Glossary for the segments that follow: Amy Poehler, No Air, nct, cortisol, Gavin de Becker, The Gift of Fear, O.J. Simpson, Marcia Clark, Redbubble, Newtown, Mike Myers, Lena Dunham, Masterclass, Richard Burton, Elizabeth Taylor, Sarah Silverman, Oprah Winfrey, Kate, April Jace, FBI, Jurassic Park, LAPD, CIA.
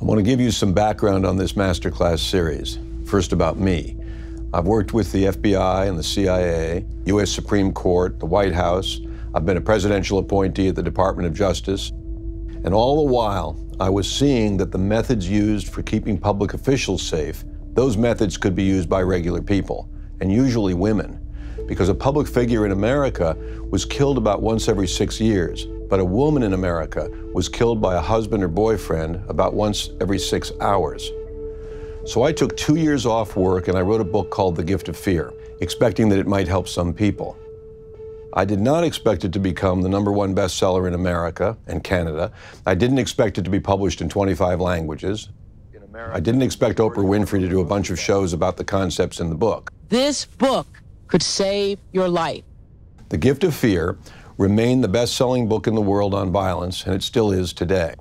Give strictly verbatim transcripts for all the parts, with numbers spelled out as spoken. I want to give you some background on this masterclass series. First, about me. I've worked with the F B I and the C I A, U S Supreme Court, the White House. I've been a presidential appointee at the Department of Justice. And all the while, I was seeing that the methods used for keeping public officials safe, those methods could be used by regular people, and usually women, because a public figure in America was killed about once every six years, but a woman in America was killed by a husband or boyfriend about once every six hours. So I took two years off work and I wrote a book called The Gift of Fear, expecting that it might help some people. I did not expect it to become the number one bestseller in America and Canada. I didn't expect it to be published in twenty-five languages. In America, I didn't expect Oprah Winfrey to do a bunch of shows about the concepts in the book. This book could save your life. The Gift of Fear remained the best-selling book in the world on violence, and it still is today.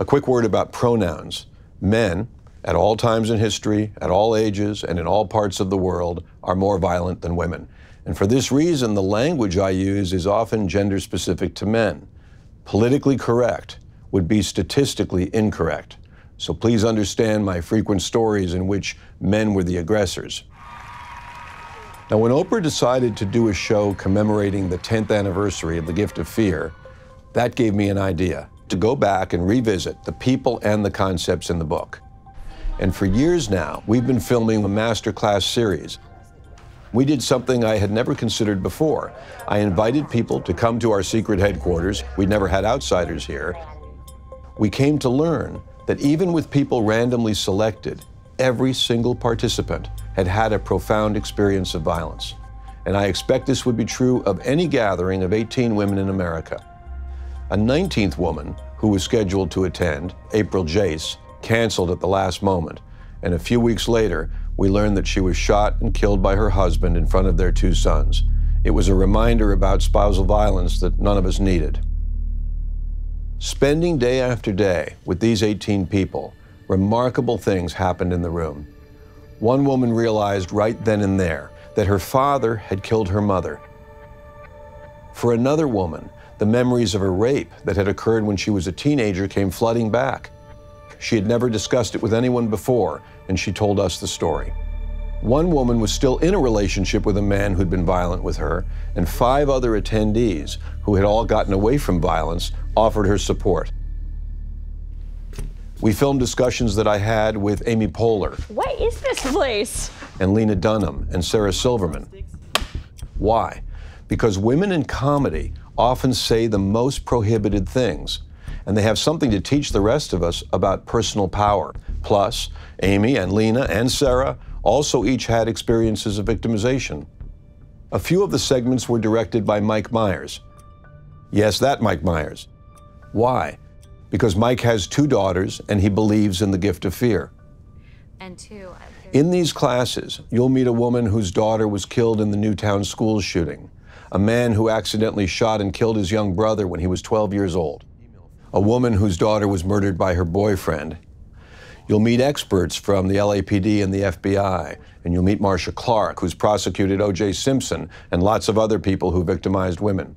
A quick word about pronouns. Men, at all times in history, at all ages, and in all parts of the world, are more violent than women. And for this reason, the language I use is often gender-specific to men. Politically correct would be statistically incorrect. So please understand my frequent stories in which men were the aggressors. Now, when Oprah decided to do a show commemorating the tenth anniversary of The Gift of Fear, that gave me an idea to go back and revisit the people and the concepts in the book. And for years now, we've been filming a masterclass series. We did something I had never considered before. I invited people to come to our secret headquarters. We'd never had outsiders here. We came to learn that even with people randomly selected, every single participant had had a profound experience of violence. And I expect this would be true of any gathering of eighteen women in America. A nineteenth woman who was scheduled to attend, April Jace, canceled at the last moment. And a few weeks later, we learned that she was shot and killed by her husband in front of their two sons. It was a reminder about spousal violence that none of us needed. Spending day after day with these eighteen people, remarkable things happened in the room. One woman realized right then and there that her father had killed her mother. For another woman, the memories of a rape that had occurred when she was a teenager came flooding back. She had never discussed it with anyone before, and she told us the story. One woman was still in a relationship with a man who'd been violent with her, and five other attendees, who had all gotten away from violence, offered her support. We filmed discussions that I had with Amy Poehler. What is this place? And Lena Dunham and Sarah Silverman. Why? Because women in comedy often say the most prohibited things, and they have something to teach the rest of us about personal power. Plus, Amy and Lena and Sarah also each had experiences of victimization. A few of the segments were directed by Mike Myers. Yes, that Mike Myers. Why? Because Mike has two daughters and he believes in the gift of fear. And two. In these classes, you'll meet a woman whose daughter was killed in the Newtown school shooting, a man who accidentally shot and killed his young brother when he was twelve years old, a woman whose daughter was murdered by her boyfriend. You'll meet experts from the L A P D and the F B I, and you'll meet Marcia Clark, who's prosecuted O J Simpson and lots of other people who victimized women.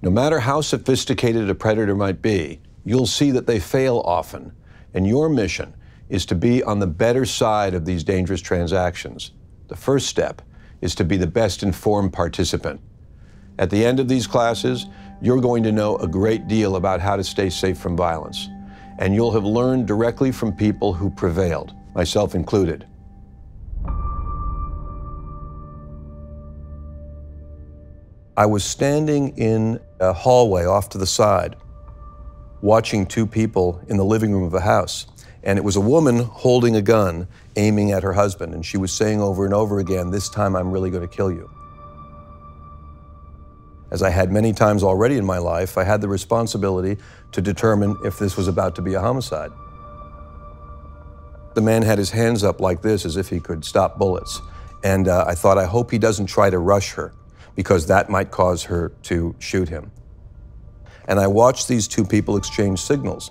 No matter how sophisticated a predator might be, you'll see that they fail often, and your mission is to be on the better side of these dangerous transactions. The first step is to be the best informed participant. At the end of these classes, you're going to know a great deal about how to stay safe from violence. And you'll have learned directly from people who prevailed, myself included. I was standing in a hallway off to the side, watching two people in the living room of a house. And it was a woman holding a gun, aiming at her husband. And she was saying over and over again, "This time I'm really going to kill you." As I had many times already in my life, I had the responsibility to determine if this was about to be a homicide. The man had his hands up like this, as if he could stop bullets. And uh, I thought, I hope he doesn't try to rush her, because that might cause her to shoot him. And I watched these two people exchange signals.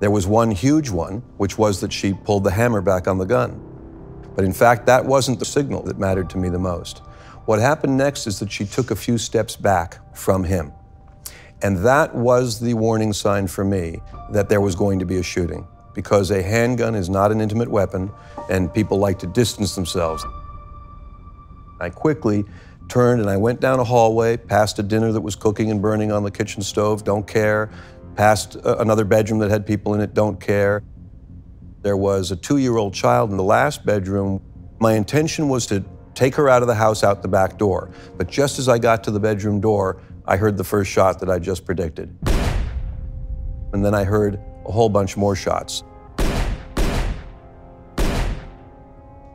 There was one huge one, which was that she pulled the hammer back on the gun. But in fact, that wasn't the signal that mattered to me the most. What happened next is that she took a few steps back from him. And that was the warning sign for me that there was going to be a shooting, because a handgun is not an intimate weapon and people like to distance themselves. I quickly turned and I went down a hallway, past a dinner that was cooking and burning on the kitchen stove, don't care, past another bedroom that had people in it, don't care. There was a two-year-old child in the last bedroom. My intention was to take her out of the house out the back door, but just as I got to the bedroom door, I heard the first shot that I just predicted. And then I heard a whole bunch more shots.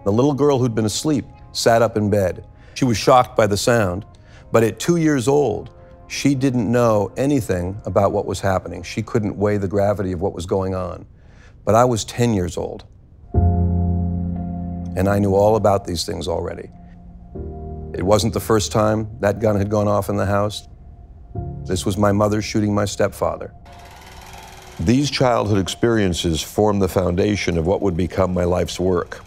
The little girl who'd been asleep sat up in bed. She was shocked by the sound, but at two years old, she didn't know anything about what was happening. She couldn't weigh the gravity of what was going on. But I was ten years old, and I knew all about these things already. It wasn't the first time that gun had gone off in the house. This was my mother shooting my stepfather. These childhood experiences formed the foundation of what would become my life's work.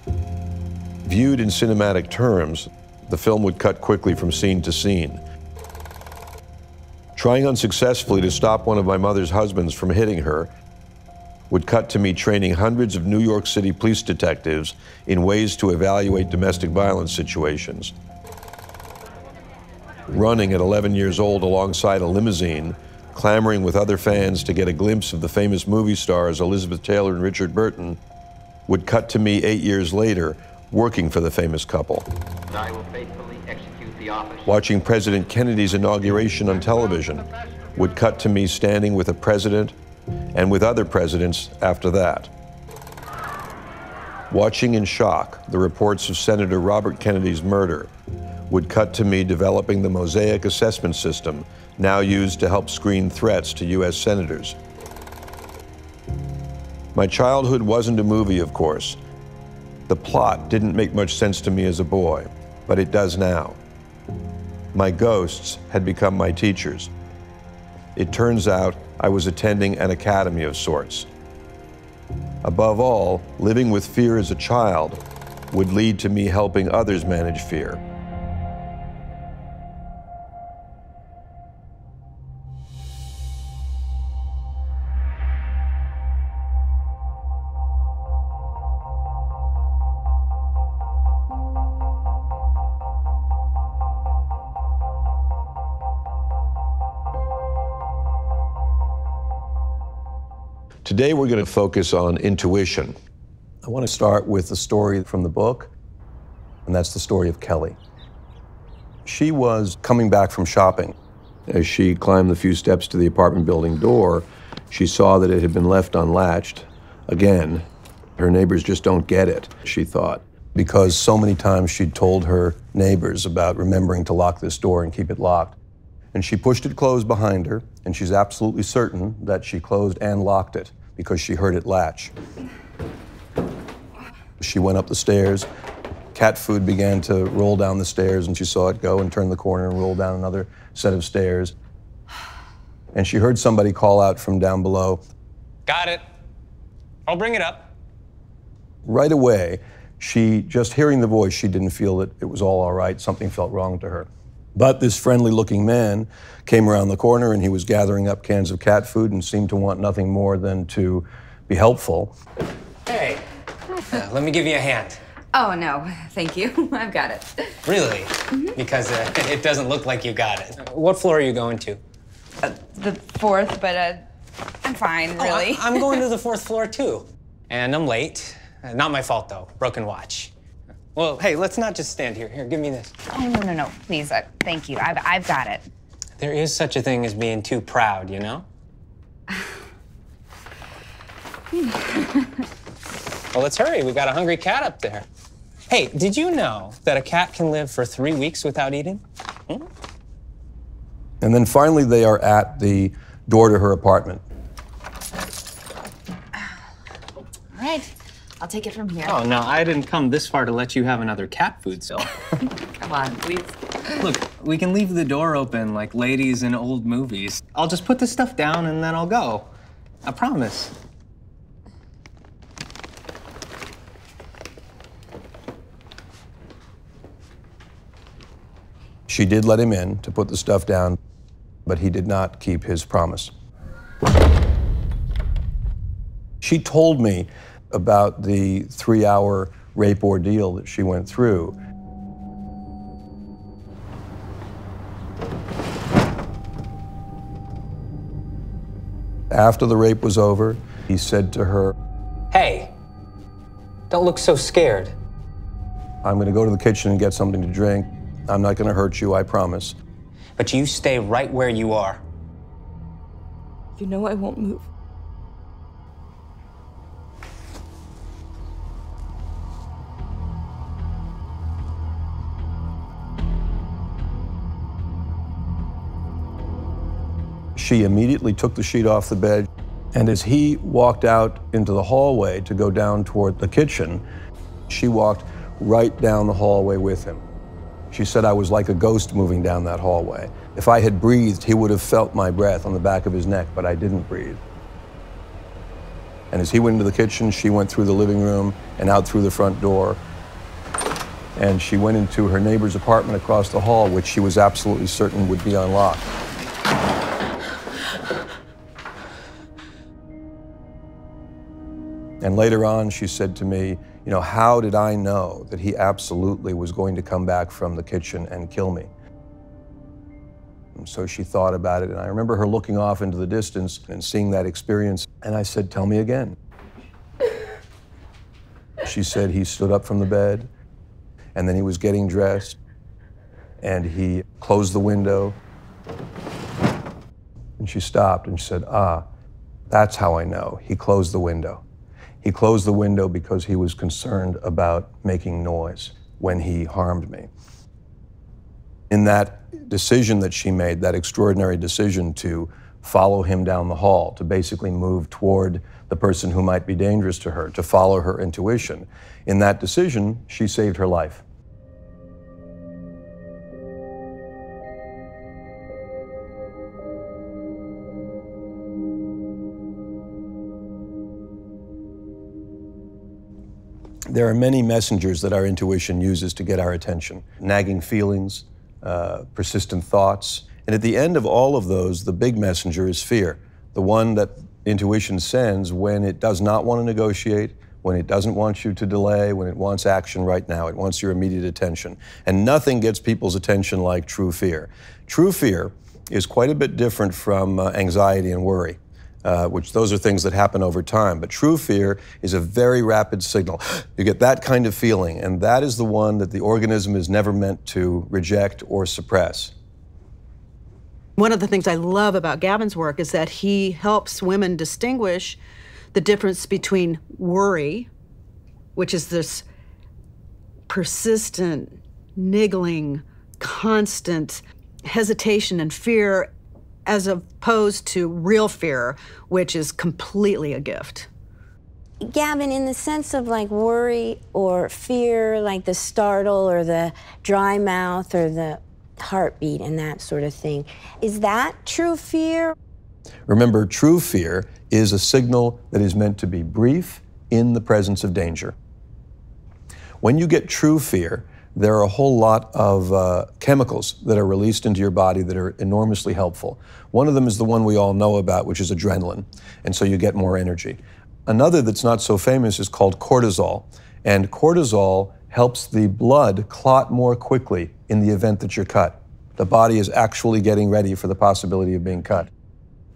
Viewed in cinematic terms, the film would cut quickly from scene to scene. Trying unsuccessfully to stop one of my mother's husbands from hitting her would cut to me training hundreds of New York City police detectives in ways to evaluate domestic violence situations. Running at eleven years old alongside a limousine, clamoring with other fans to get a glimpse of the famous movie stars Elizabeth Taylor and Richard Burton, would cut to me eight years later, working for the famous couple. I will faithfully execute the office. Watching President Kennedy's inauguration on television would cut to me standing with a president and with other presidents after that. Watching in shock the reports of Senator Robert Kennedy's murder would cut to me developing the Mosaic assessment system now used to help screen threats to U S senators. My childhood wasn't a movie, of course. The plot didn't make much sense to me as a boy, but it does now. My ghosts had become my teachers. It turns out I was attending an academy of sorts. Above all, living with fear as a child would lead to me helping others manage fear. Today we're going to focus on intuition. I want to start with a story from the book, and that's the story of Kelly. She was coming back from shopping. As she climbed the few steps to the apartment building door, she saw that it had been left unlatched. Again, her neighbors just don't get it, she thought, because so many times she'd told her neighbors about remembering to lock this door and keep it locked. And she pushed it closed behind her, and she's absolutely certain that she closed and locked it because she heard it latch. She went up the stairs. Cat food began to roll down the stairs, and she saw it go and turn the corner and roll down another set of stairs. And she heard somebody call out from down below, "Got it. I'll bring it up." Right away, she, just hearing the voice, she didn't feel that it was all all right. Something felt wrong to her. But this friendly-looking man came around the corner, and he was gathering up cans of cat food and seemed to want nothing more than to be helpful. Hey, uh, let me give you a hand. Oh, no, thank you. I've got it. Really? Mm-hmm. Because uh, it doesn't look like you got it. What floor are you going to? Uh, the fourth, but uh, I'm fine, really. Oh, I I'm going to the fourth floor, too. And I'm late. Uh, not my fault, though. Broken watch. Well, hey, let's not just stand here. Here, give me this. Oh, no, no, no, please, uh, thank you. I've, I've got it. There is such a thing as being too proud, you know? Well, let's hurry. We've got a hungry cat up there. Hey, did you know that a cat can live for three weeks without eating? Hmm? And then finally, they are at the door to her apartment. All right. I'll take it from here. Oh, no, I didn't come this far to let you have another cat food, Sil. Come on, please. Look, we can leave the door open like ladies in old movies. I'll just put this stuff down and then I'll go. I promise. She did let him in to put the stuff down, but he did not keep his promise. She told me about the three-hour rape ordeal that she went through. After the rape was over, he said to her, "Hey, don't look so scared. I'm gonna go to the kitchen and get something to drink. I'm not gonna hurt you, I promise. But you stay right where you are." "You know I won't move." She immediately took the sheet off the bed, and as he walked out into the hallway to go down toward the kitchen, she walked right down the hallway with him. She said, "I was like a ghost moving down that hallway. If I had breathed, he would have felt my breath on the back of his neck, but I didn't breathe." And as he went into the kitchen, she went through the living room and out through the front door. And she went into her neighbor's apartment across the hall, which she was absolutely certain would be unlocked. And later on, she said to me, "You know, how did I know that he absolutely was going to come back from the kitchen and kill me?" And so she thought about it, and I remember her looking off into the distance and seeing that experience, and I said, "Tell me again." She said he stood up from the bed, and then he was getting dressed, and he closed the window, and she stopped, and she said, "Ah, that's how I know. He closed the window. He closed the window because he was concerned about making noise when he harmed me." In that decision that she made, that extraordinary decision to follow him down the hall, to basically move toward the person who might be dangerous to her, to follow her intuition, in that decision, she saved her life. There are many messengers that our intuition uses to get our attention. Nagging feelings, uh, persistent thoughts. And at the end of all of those, the big messenger is fear. The one that intuition sends when it does not want to negotiate, when it doesn't want you to delay, when it wants action right now. It wants your immediate attention. And nothing gets people's attention like true fear. True fear is quite a bit different from uh, anxiety and worry. Uh, which those are things that happen over time. But true fear is a very rapid signal. You get that kind of feeling, and that is the one that the organism is never meant to reject or suppress. One of the things I love about Gavin's work is that he helps women distinguish the difference between worry, which is this persistent, niggling, constant hesitation and fear, as opposed to real fear, which is completely a gift. Gavin, in the sense of like worry or fear, like the startle or the dry mouth or the heartbeat and that sort of thing, is that true fear? Remember, true fear is a signal that is meant to be brief in the presence of danger. When you get true fear, there are a whole lot of uh, chemicals that are released into your body that are enormously helpful. One of them is the one we all know about, which is adrenaline, and so you get more energy. Another that's not so famous is called cortisol, and cortisol helps the blood clot more quickly in the event that you're cut. The body is actually getting ready for the possibility of being cut.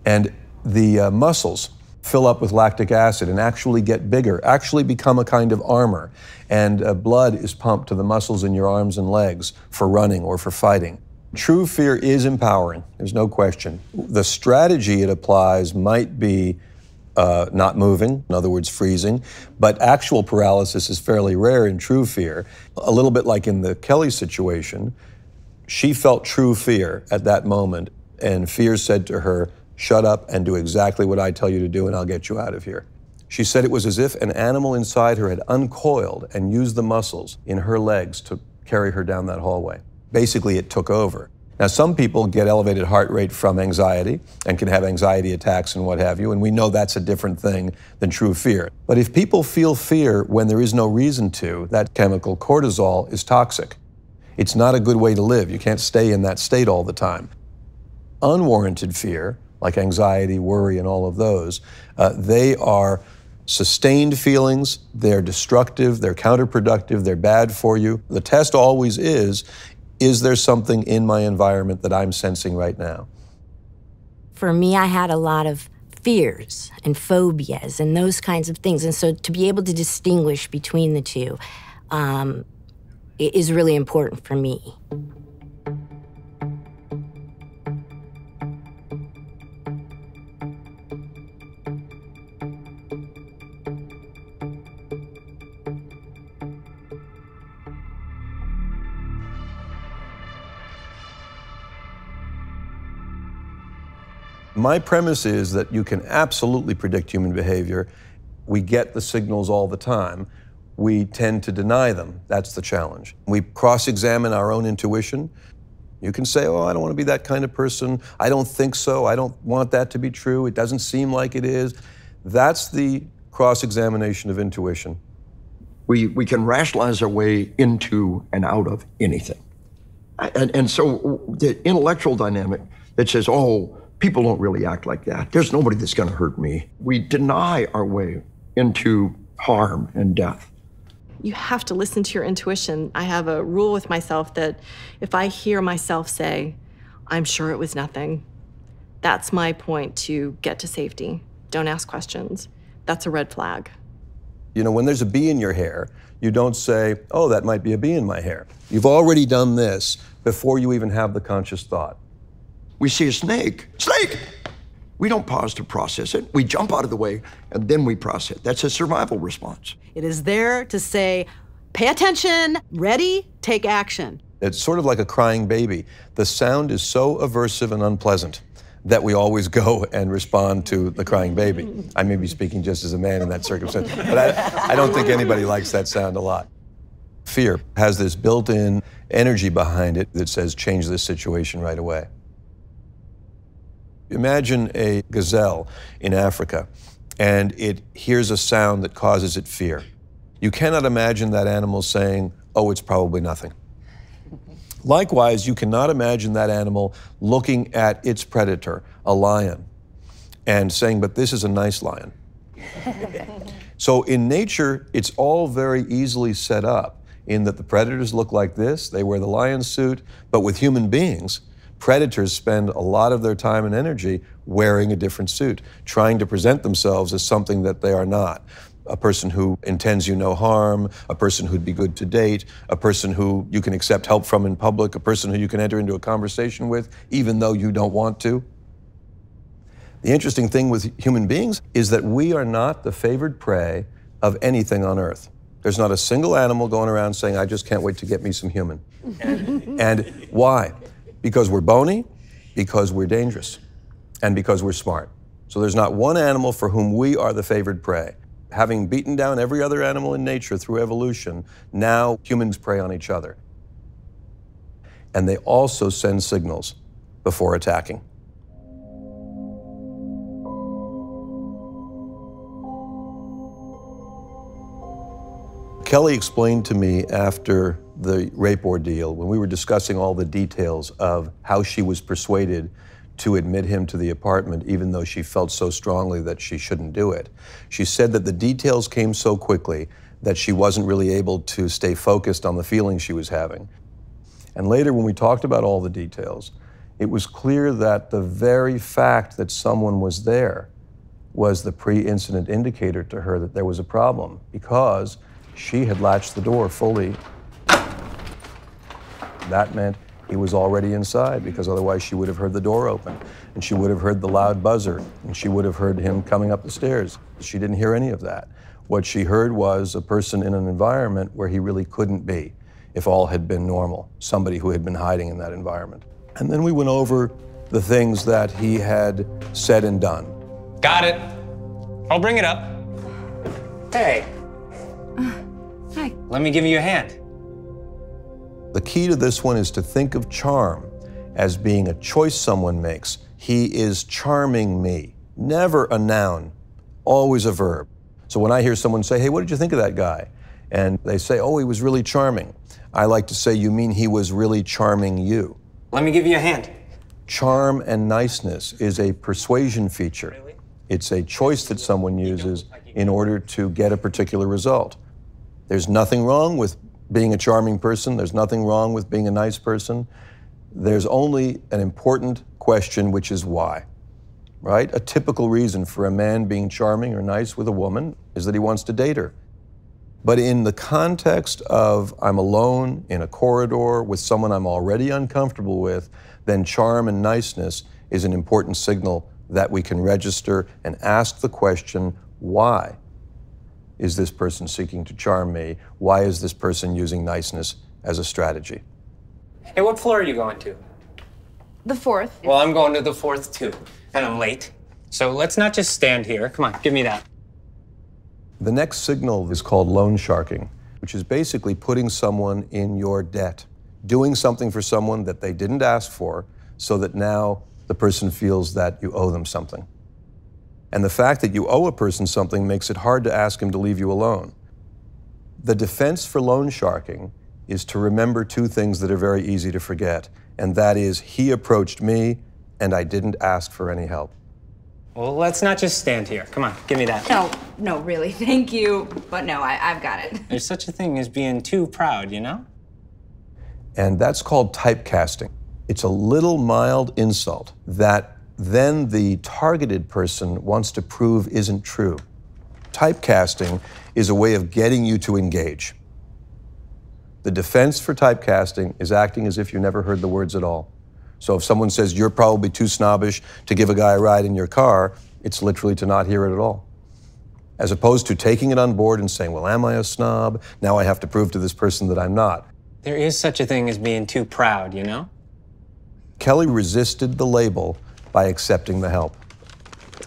And the uh, muscles fill up with lactic acid and actually get bigger, actually become a kind of armor. And uh, blood is pumped to the muscles in your arms and legs for running or for fighting. True fear is empowering, there's no question. The strategy it applies might be uh, not moving, in other words, freezing, but actual paralysis is fairly rare in true fear. A little bit like in the Kelly situation, she felt true fear at that moment, and fear said to her, "Shut up and do exactly what I tell you to do and I'll get you out of here." She said it was as if an animal inside her had uncoiled and used the muscles in her legs to carry her down that hallway. Basically, it took over. Now, some people get elevated heart rate from anxiety and can have anxiety attacks and what have you, and we know that's a different thing than true fear. But if people feel fear when there is no reason to, that chemical cortisol is toxic. It's not a good way to live. You can't stay in that state all the time. Unwarranted fear, like anxiety, worry, and all of those, uh, they are sustained feelings, they're destructive, they're counterproductive, they're bad for you. The test always is, is there something in my environment that I'm sensing right now? For me, I had a lot of fears and phobias and those kinds of things. And so to be able to distinguish between the two um, is really important for me. My premise is that you can absolutely predict human behavior. We get the signals all the time. We tend to deny them. That's the challenge. We cross-examine our own intuition. You can say, oh, I don't want to be that kind of person. I don't think so. I don't want that to be true. It doesn't seem like it is. That's the cross-examination of intuition. We, we can rationalize our way into and out of anything. And, and so the intellectual dynamic that says, oh, people don't really act like that. There's nobody that's going to hurt me. We deny our way into harm and death. You have to listen to your intuition. I have a rule with myself that if I hear myself say, I'm sure it was nothing, that's my point to get to safety. Don't ask questions. That's a red flag. You know, when there's a bee in your hair, you don't say, oh, that might be a bee in my hair. You've already done this before you even have the conscious thought. We see a snake, snake! We don't pause to process it. We jump out of the way and then we process it. That's a survival response. It is there to say, pay attention, ready, take action. It's sort of like a crying baby. The sound is so aversive and unpleasant that we always go and respond to the crying baby. I may be speaking just as a man in that circumstance, but I, I don't think anybody likes that sound a lot. Fear has this built-in energy behind it that says, change this situation right away. Imagine a gazelle in Africa, and it hears a sound that causes it fear. You cannot imagine that animal saying, oh, it's probably nothing. Likewise, you cannot imagine that animal looking at its predator, a lion, and saying, but this is a nice lion. So in nature, it's all very easily set up in that the predators look like this, they wear the lion suit, but with human beings, predators spend a lot of their time and energy wearing a different suit, trying to present themselves as something that they are not. A person who intends you no harm, a person who'd be good to date, a person who you can accept help from in public, a person who you can enter into a conversation with, even though you don't want to. The interesting thing with human beings is that we are not the favored prey of anything on earth. There's not a single animal going around saying, I just can't wait to get me some human. And why? Because we're bony, because we're dangerous, and because we're smart. So there's not one animal for whom we are the favored prey. Having beaten down every other animal in nature through evolution, now humans prey on each other. And they also send signals before attacking. Kelly explained to me after the rape ordeal, when we were discussing all the details of how she was persuaded to admit him to the apartment, even though she felt so strongly that she shouldn't do it. She said that the details came so quickly that she wasn't really able to stay focused on the feelings she was having. And later, when we talked about all the details, it was clear that the very fact that someone was there was the pre-incident indicator to her that there was a problem, because she had latched the door fully. That meant he was already inside, because otherwise she would have heard the door open, and she would have heard the loud buzzer, and she would have heard him coming up the stairs. She didn't hear any of that. What she heard was a person in an environment where he really couldn't be if all had been normal, somebody who had been hiding in that environment. And then we went over the things that he had said and done. Got it. I'll bring it up. Hey. Uh, hi. Let me give you a hand. The key to this one is to think of charm as being a choice someone makes. He is charming me. Never a noun, always a verb. So when I hear someone say, hey, what did you think of that guy? And they say, oh, he was really charming. I like to say, you mean he was really charming you? Let me give you a hand. Charm and niceness is a persuasion feature. It's a choice that someone uses in order to get a particular result. There's nothing wrong with being a charming person. There's nothing wrong with being a nice person. There's only an important question, which is why, right? A typical reason for a man being charming or nice with a woman is that he wants to date her. But in the context of I'm alone in a corridor with someone I'm already uncomfortable with, then charm and niceness is an important signal that we can register and ask the question, why is this person seeking to charm me? Why is this person using niceness as a strategy? Hey, what floor are you going to? The fourth. Well, I'm going to the fourth too, and I'm late. So let's not just stand here. Come on, give me that. The next signal is called loan sharking, which is basically putting someone in your debt, doing something for someone that they didn't ask for so that now the person feels that you owe them something. And the fact that you owe a person something makes it hard to ask him to leave you alone. The defense for loan sharking is to remember two things that are very easy to forget, and that is he approached me and I didn't ask for any help. Well, let's not just stand here. Come on, give me that. No, no, really, thank you. But no, I, I've got it. There's such a thing as being too proud, you know? And that's called typecasting. It's a little mild insult that then the targeted person wants to prove isn't true. Typecasting is a way of getting you to engage. The defense for typecasting is acting as if you never heard the words at all. So if someone says you're probably too snobbish to give a guy a ride in your car, it's literally to not hear it at all. As opposed to taking it on board and saying, well, am I a snob? Now I have to prove to this person that I'm not. There is such a thing as being too proud, you know? Kelly resisted the label by accepting the help.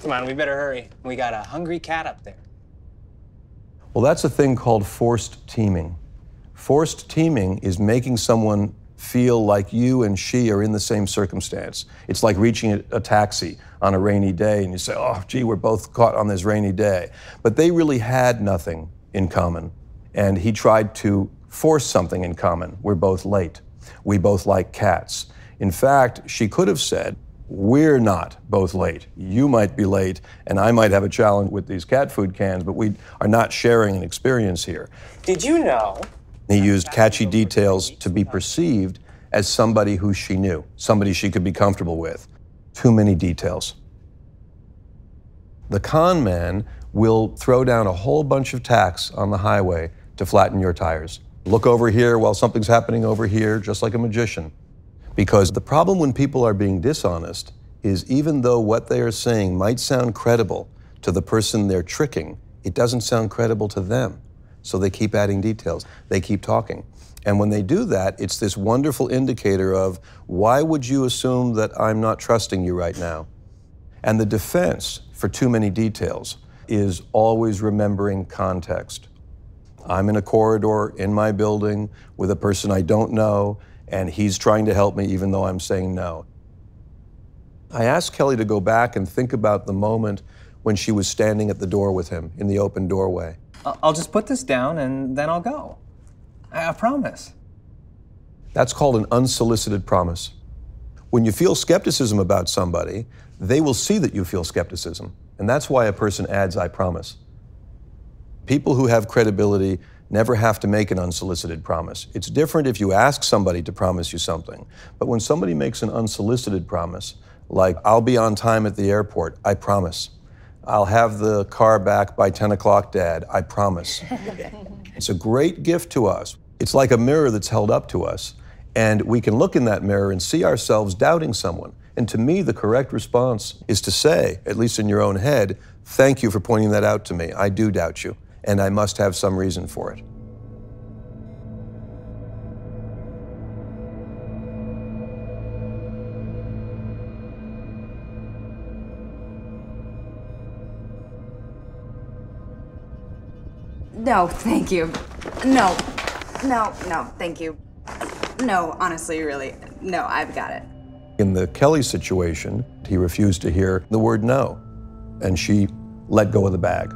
Come on, we better hurry. We got a hungry cat up there. Well, that's a thing called forced teaming. Forced teaming is making someone feel like you and she are in the same circumstance. It's like reaching a taxi on a rainy day and you say, oh, gee, we're both caught on this rainy day. But they really had nothing in common. And he tried to force something in common. We're both late. We both like cats. In fact, she could have said, we're not both late. You might be late and I might have a challenge with these cat food cans, but we are not sharing an experience here. Did you know? He used catchy details to be perceived as somebody who she knew, somebody she could be comfortable with. Too many details. The con man will throw down a whole bunch of tacks on the highway to flatten your tires. Look over here while something's happening over here, just like a magician. Because the problem when people are being dishonest is even though what they are saying might sound credible to the person they're tricking, it doesn't sound credible to them. So they keep adding details, they keep talking. And when they do that, it's this wonderful indicator of, why would you assume that I'm not trusting you right now? And the defense for too many details is always remembering context. I'm in a corridor in my building with a person I don't know, and he's trying to help me even though I'm saying no. I asked Kelly to go back and think about the moment when she was standing at the door with him in the open doorway. I'll just put this down and then I'll go. I, I promise. That's called an unsolicited promise. When you feel skepticism about somebody, they will see that you feel skepticism. And that's why a person adds, I promise. People who have credibility never have to make an unsolicited promise. It's different if you ask somebody to promise you something. But when somebody makes an unsolicited promise, like, I'll be on time at the airport, I promise. I'll have the car back by ten o'clock, Dad, I promise. It's a great gift to us. It's like a mirror that's held up to us, and we can look in that mirror and see ourselves doubting someone. And to me, the correct response is to say, at least in your own head, thank you for pointing that out to me. I do doubt you, and I must have some reason for it. No, thank you. No, no, no, thank you. No, honestly, really, no, I've got it. In the Kelly situation, he refused to hear the word no, and she let go of the bag.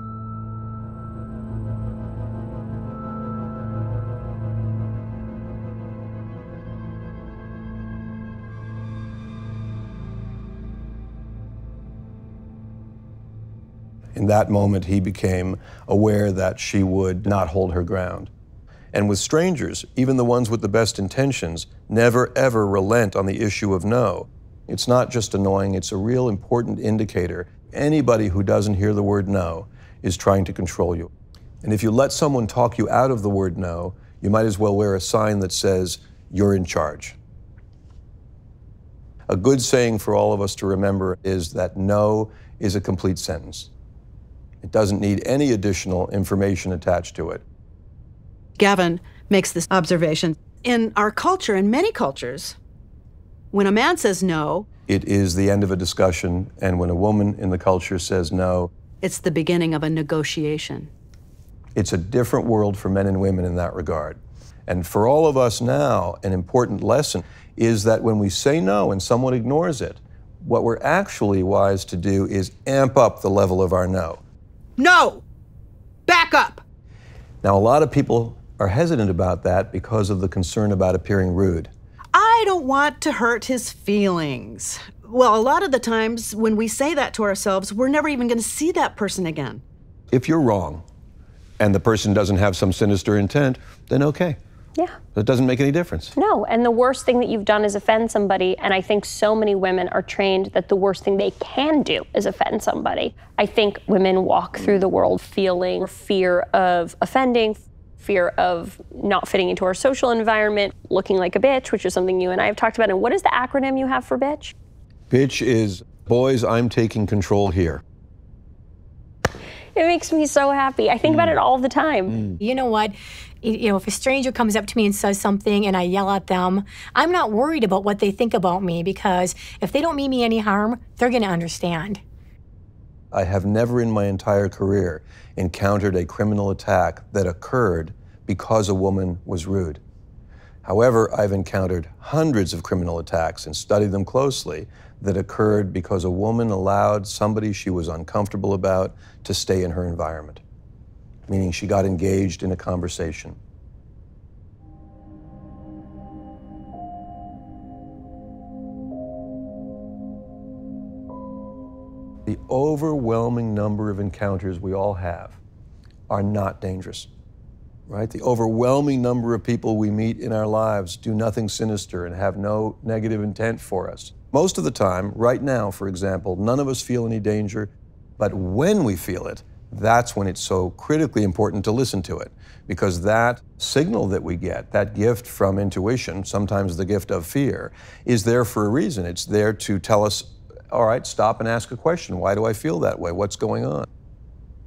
In that moment, he became aware that she would not hold her ground. And with strangers, even the ones with the best intentions, never ever relent on the issue of no. It's not just annoying, it's a real important indicator. Anybody who doesn't hear the word no is trying to control you. And if you let someone talk you out of the word no, you might as well wear a sign that says, "You're in charge." A good saying for all of us to remember is that no is a complete sentence. It doesn't need any additional information attached to it. Gavin makes this observation. In our culture, in many cultures, when a man says no, it is the end of a discussion, and when a woman in the culture says no, it's the beginning of a negotiation. It's a different world for men and women in that regard. And for all of us now, an important lesson is that when we say no and someone ignores it, what we're actually wise to do is amp up the level of our no. No! Back up! Now, a lot of people are hesitant about that because of the concern about appearing rude. I don't want to hurt his feelings. Well, a lot of the times when we say that to ourselves, we're never even going to see that person again. If you're wrong, and the person doesn't have some sinister intent, then okay. Yeah. It doesn't make any difference. No, and the worst thing that you've done is offend somebody, and I think so many women are trained that the worst thing they can do is offend somebody. I think women walk through the world feeling fear of offending, fear of not fitting into our social environment, looking like a bitch, which is something you and I have talked about. And what is the acronym you have for bitch? Bitch is, boys, I'm taking control here. It makes me so happy. I think mm. about it all the time. Mm. You know what? You know, if a stranger comes up to me and says something and I yell at them, I'm not worried about what they think about me, because if they don't mean me any harm, they're going to understand. I have never in my entire career encountered a criminal attack that occurred because a woman was rude. However, I've encountered hundreds of criminal attacks and studied them closely that occurred because a woman allowed somebody she was uncomfortable about to stay in her environment, meaning she got engaged in a conversation. The overwhelming number of encounters we all have are not dangerous, right? The overwhelming number of people we meet in our lives do nothing sinister and have no negative intent for us. Most of the time, right now, for example, none of us feel any danger, but when we feel it, that's when it's so critically important to listen to it, because that signal that we get, that gift from intuition, sometimes the gift of fear, is there for a reason. It's there to tell us, all right, stop and ask a question. Why do I feel that way? What's going on?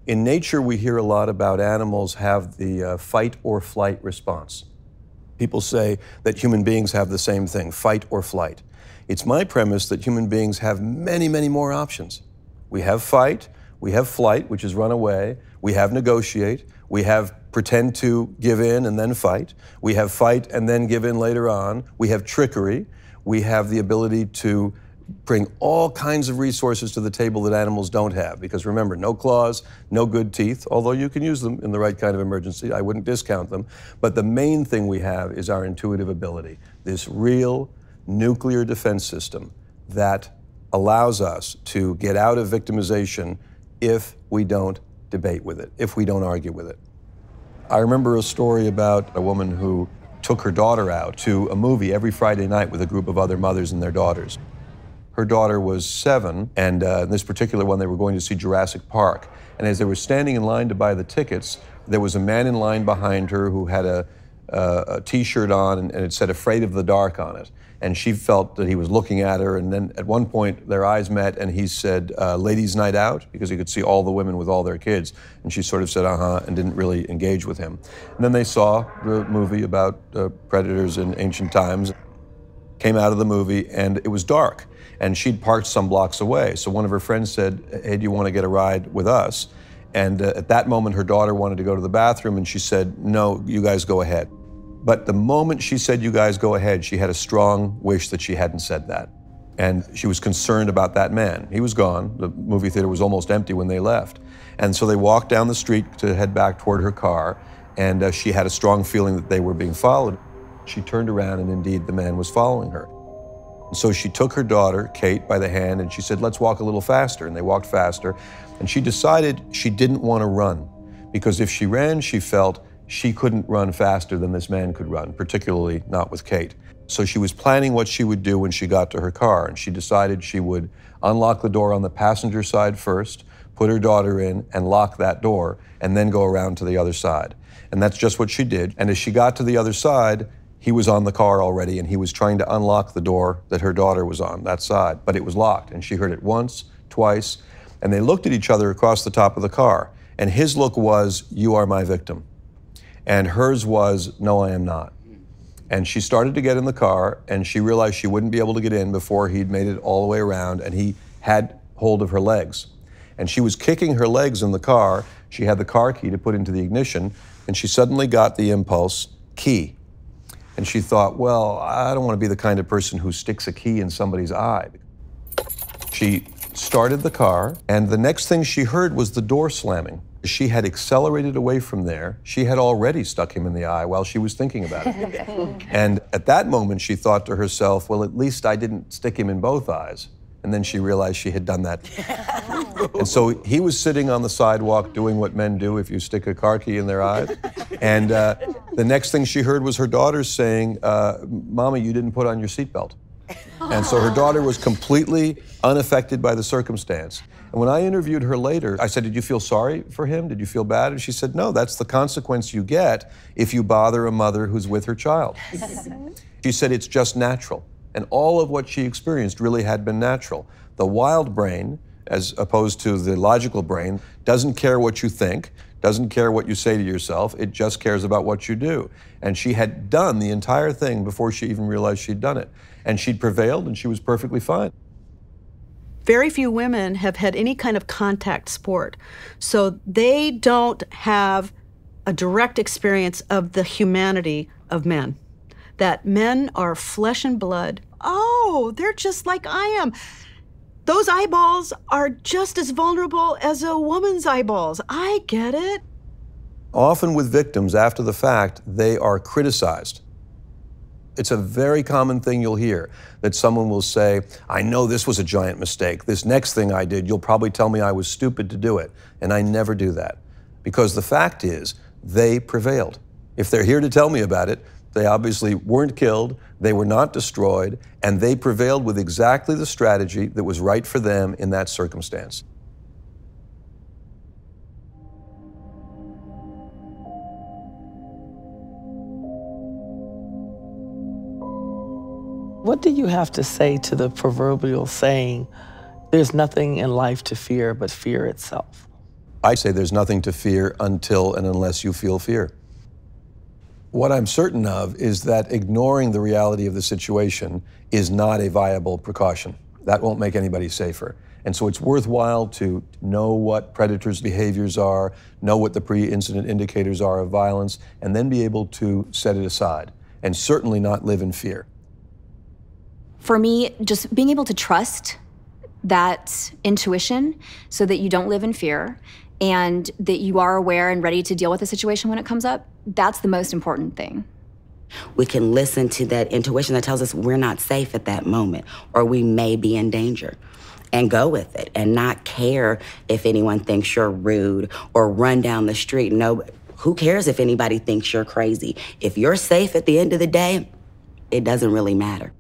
In nature, we hear a lot about animals have the uh, fight or flight response. People say that human beings have the same thing, fight or flight. It's my premise that human beings have many, many more options. We have fight. We have flight, which is run away. We have negotiate. We have pretend to give in and then fight. We have fight and then give in later on. We have trickery. We have the ability to bring all kinds of resources to the table that animals don't have. Because remember, no claws, no good teeth, although you can use them in the right kind of emergency. I wouldn't discount them. But the main thing we have is our intuitive ability, this real nuclear defense system that allows us to get out of victimization if we don't debate with it, if we don't argue with it. I remember a story about a woman who took her daughter out to a movie every Friday night with a group of other mothers and their daughters. Her daughter was seven, and uh, in this particular one, they were going to see Jurassic Park. And as they were standing in line to buy the tickets, there was a man in line behind her who had a, uh, a T-shirt on, and, and it said, "Afraid of the Dark" on it. And she felt that he was looking at her, and then at one point their eyes met and he said, uh, "Ladies' night out," because he could see all the women with all their kids. And she sort of said, uh-huh, and didn't really engage with him. And then they saw the movie about uh, predators in ancient times, came out of the movie, and it was dark. And she'd parked some blocks away. So one of her friends said, "Hey, do you want to get a ride with us?" And uh, at that moment, her daughter wanted to go to the bathroom, and she said, "No, you guys go ahead." But the moment she said, "You guys go ahead," she had a strong wish that she hadn't said that. And she was concerned about that man. He was gone. The movie theater was almost empty when they left. And so they walked down the street to head back toward her car, and uh, she had a strong feeling that they were being followed. She turned around, and indeed, the man was following her. So she took her daughter, Kate, by the hand, and she said, let's walk a little faster. And they walked faster. And she decided she didn't want to run, because if she ran, she felt she couldn't run faster than this man could run, particularly not with Kate. So she was planning what she would do when she got to her car, and she decided she would unlock the door on the passenger side first, put her daughter in, and lock that door, and then go around to the other side. And that's just what she did. And as she got to the other side, he was on the car already, and he was trying to unlock the door that her daughter was on, that side, but it was locked. And she heard it once, twice, and they looked at each other across the top of the car. And his look was, you are my victim. And hers was, no, I am not. And she started to get in the car, and she realized she wouldn't be able to get in before he'd made it all the way around, and he had hold of her legs. And she was kicking her legs in the car. She had the car key to put into the ignition, and she suddenly got the impulse, key. And she thought, well, I don't want to be the kind of person who sticks a key in somebody's eye. She started the car, and the next thing she heard was the door slamming. She had accelerated away from there. She had already stuck him in the eye while she was thinking about it. And at that moment, she thought to herself, well, at least I didn't stick him in both eyes. And then she realized she had done that. And so he was sitting on the sidewalk doing what men do if you stick a car key in their eyes. And uh, the next thing she heard was her daughter saying, uh, Mama, you didn't put on your seatbelt. And so her daughter was completely unaffected by the circumstance. And when I interviewed her later, I said, did you feel sorry for him? Did you feel bad? And she said, no, that's the consequence you get if you bother a mother who's with her child. She said, it's just natural. And all of what she experienced really had been natural. The wild brain, as opposed to the logical brain, doesn't care what you think, doesn't care what you say to yourself, it just cares about what you do. And she had done the entire thing before she even realized she'd done it. And she'd prevailed, and she was perfectly fine. Very few women have had any kind of contact sport, so they don't have a direct experience of the humanity of men. That men are flesh and blood. Oh, they're just like I am. Those eyeballs are just as vulnerable as a woman's eyeballs. I get it. Often with victims, after the fact, they are criticized. It's a very common thing you'll hear, that someone will say, I know this was a giant mistake. This next thing I did, you'll probably tell me I was stupid to do it. And I never do that. Because the fact is, they prevailed. If they're here to tell me about it, they obviously weren't killed, they were not destroyed, and they prevailed with exactly the strategy that was right for them in that circumstance. What do you have to say to the proverbial saying, there's nothing in life to fear but fear itself? I say there's nothing to fear until and unless you feel fear. What I'm certain of is that ignoring the reality of the situation is not a viable precaution. That won't make anybody safer. And so it's worthwhile to know what predators' behaviors are, know what the pre-incident indicators are of violence, and then be able to set it aside, and certainly not live in fear. For me, just being able to trust that intuition so that you don't live in fear, and that you are aware and ready to deal with the situation when it comes up, that's the most important thing. We can listen to that intuition that tells us we're not safe at that moment, or we may be in danger, and go with it, and not care if anyone thinks you're rude or run down the street. No, who cares if anybody thinks you're crazy? If you're safe at the end of the day, it doesn't really matter.